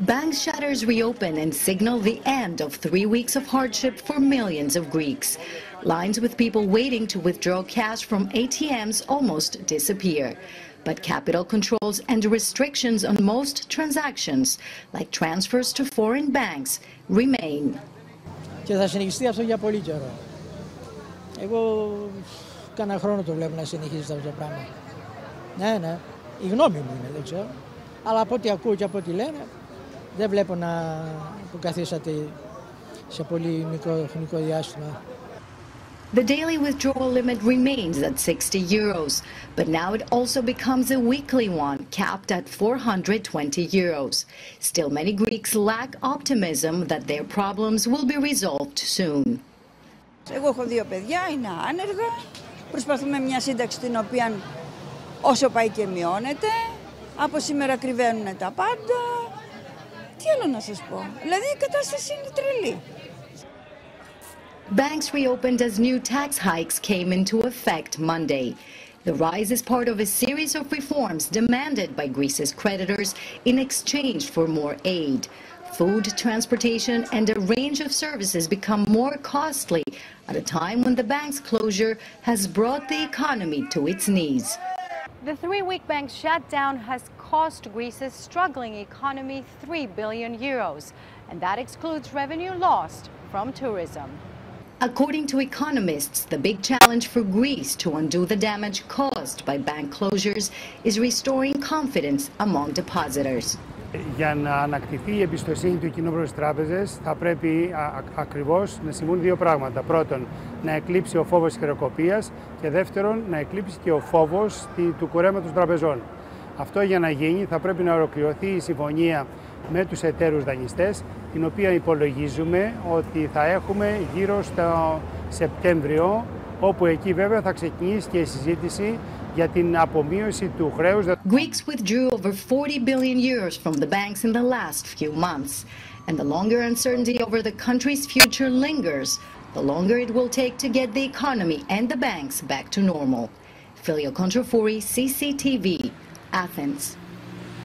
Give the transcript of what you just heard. Bank shutters reopen and signal the end of 3 weeks of hardship for millions of Greeks. Lines with people waiting to withdraw cash from ATMs almost disappear. But capital controls and restrictions on most transactions, like transfers to foreign banks, remain. Δεν βλέπω να αποκαθίσατε σε πολύ χρονικό διάστημα. The daily withdrawal limit remains at 60 euros, but now it also becomes a weekly one, capped at 420 euros. Still, many Greeks lack optimism that their problems will be resolved soon. Εγώ έχω δύο παιδιά, είναι άνεργα. Προσπαθούμε μια σύνταξη την οποία όσο πάει και μειώνεται. Από σήμερα κρυβαίνουν τα πάντα. Banks reopened as new tax hikes came into effect Monday. The rise is part of a series of reforms demanded by Greece's creditors in exchange for more aid. Food, transportation, and a range of services become more costly at a time when the bank's closure has brought the economy to its knees. The three-week bank shutdown has cost Greece's struggling economy 3 billion euros, and that excludes revenue lost from tourism. According to economists, the big challenge for Greece to undo the damage caused by bank closures is restoring confidence among depositors. Για να ανακτηθεί η εμπιστοσύνη του κοινού προς τις τράπεζες, θα πρέπει ακριβώς να συμβούν δύο πράγματα. Πρώτον, να εκλείψει ο φόβος της χρεοκοπίας και δεύτερον, να εκλείψει και ο φόβος του κουρέματος των τραπεζών. Αυτό για να γίνει θα πρέπει να ολοκληρωθεί η συμφωνία με τους εταίρους δανειστές, την οποία υπολογίζουμε ότι θα έχουμε γύρω στο Σεπτέμβριο, όπου εκεί βέβαια θα ξεκινήσει και η συζήτηση για την απομείωση του χρέους. Greeks withdrew over 40 billion euros from the banks in the last few months. And the longer uncertainty over the country's future lingers, the longer it will take to get the economy and the banks back to normal. Filio Kontrafouri, CCTV, Athens.